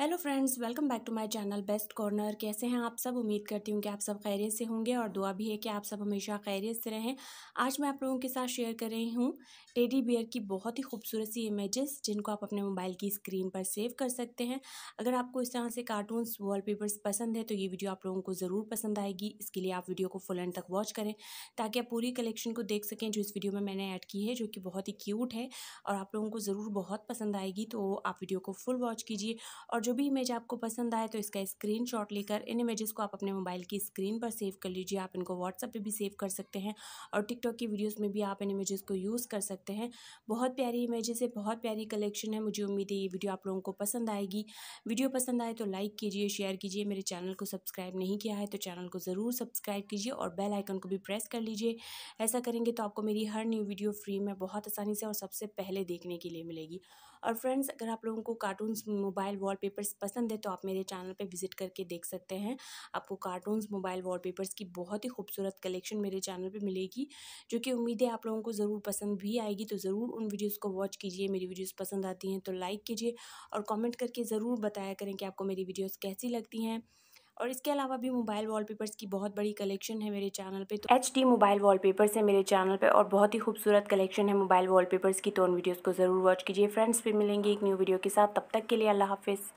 Hello friends, welcome back to my channel best corner. कैसे हैं आप सब? उम्मीद करती हूँ कि आप सब खैरियत से होंगे और दुआ भी है कि आप सब हमेशा खैरियत से रहें। आज मैं आप लोगों के साथ शेयर कर रही हूँ टेडी बियर की बहुत ही खूबसूरत सी इमेजेस, जिनको आप अपने मोबाइल की स्क्रीन पर सेव कर सकते हैं। अगर आपको इस तरह से कार्टून्स, वॉलपेपर्स पसंद है तो ये वीडियो आप लोगों को ज़रूर पसंद आएगी। इसके लिए आप वीडियो को फुल एंड तक वॉच करें ताकि आप पूरी कलेक्शन को देख सकें जो इस वीडियो में मैंने ऐड की है, जो कि बहुत ही क्यूट है और आप लोगों को ज़रूर बहुत पसंद आएगी। तो आप वीडियो को फुल वॉच कीजिए और जो भी इमेज आपको पसंद आए तो इसका स्क्रीनशॉट लेकर इन इमेजेस को आप अपने मोबाइल की स्क्रीन पर सेव कर लीजिए। आप इनको व्हाट्सएप पे भी सेव कर सकते हैं और टिकटॉक की वीडियोस में भी आप इन इमेजेस को यूज़ कर सकते हैं। बहुत प्यारी इमेजेस है, बहुत प्यारी कलेक्शन है। मुझे उम्मीद है ये वीडियो आप लोगों को पसंद आएगी। वीडियो पसंद आए तो लाइक कीजिए, शेयर कीजिए। मेरे चैनल को सब्सक्राइब नहीं किया है तो चैनल को ज़रूर सब्सक्राइब कीजिए और बेल आइकन को भी प्रेस कर लीजिए। ऐसा करेंगे तो आपको मेरी हर न्यू वीडियो फ्री में बहुत आसानी से और सबसे पहले देखने के लिए मिलेगी। और फ्रेंड्स, अगर आप लोगों को कार्टून्स, मोबाइल वॉलपेपर्स पसंद है तो आप मेरे चैनल पे विजिट करके देख सकते हैं। आपको कार्टून्स, मोबाइल वॉलपेपर्स की बहुत ही खूबसूरत कलेक्शन मेरे चैनल पे मिलेगी, जो कि उम्मीद है आप लोगों को ज़रूर पसंद भी आएगी। तो ज़रूर उन वीडियोस को वॉच कीजिए। मेरी वीडियोस पसंद आती हैं तो लाइक कीजिए और कॉमेंट करके ज़रूर बताया करें कि आपको मेरी वीडियोज़ कैसी लगती हैं। और इसके अलावा भी मोबाइल वॉलपेपर्स की बहुत बड़ी कलेक्शन है मेरे चैनल पे। तो HD मोबाइल वॉलपेपर्स है मेरे चैनल पे और बहुत ही खूबसूरत कलेक्शन है मोबाइल वॉलपेपर्स की। तो उन वीडियोस को ज़रूर वॉच कीजिए। फ्रेंड्स, फिर मिलेंगे एक न्यू वीडियो के साथ। तब तक के लिए अल्लाह हाफिज़।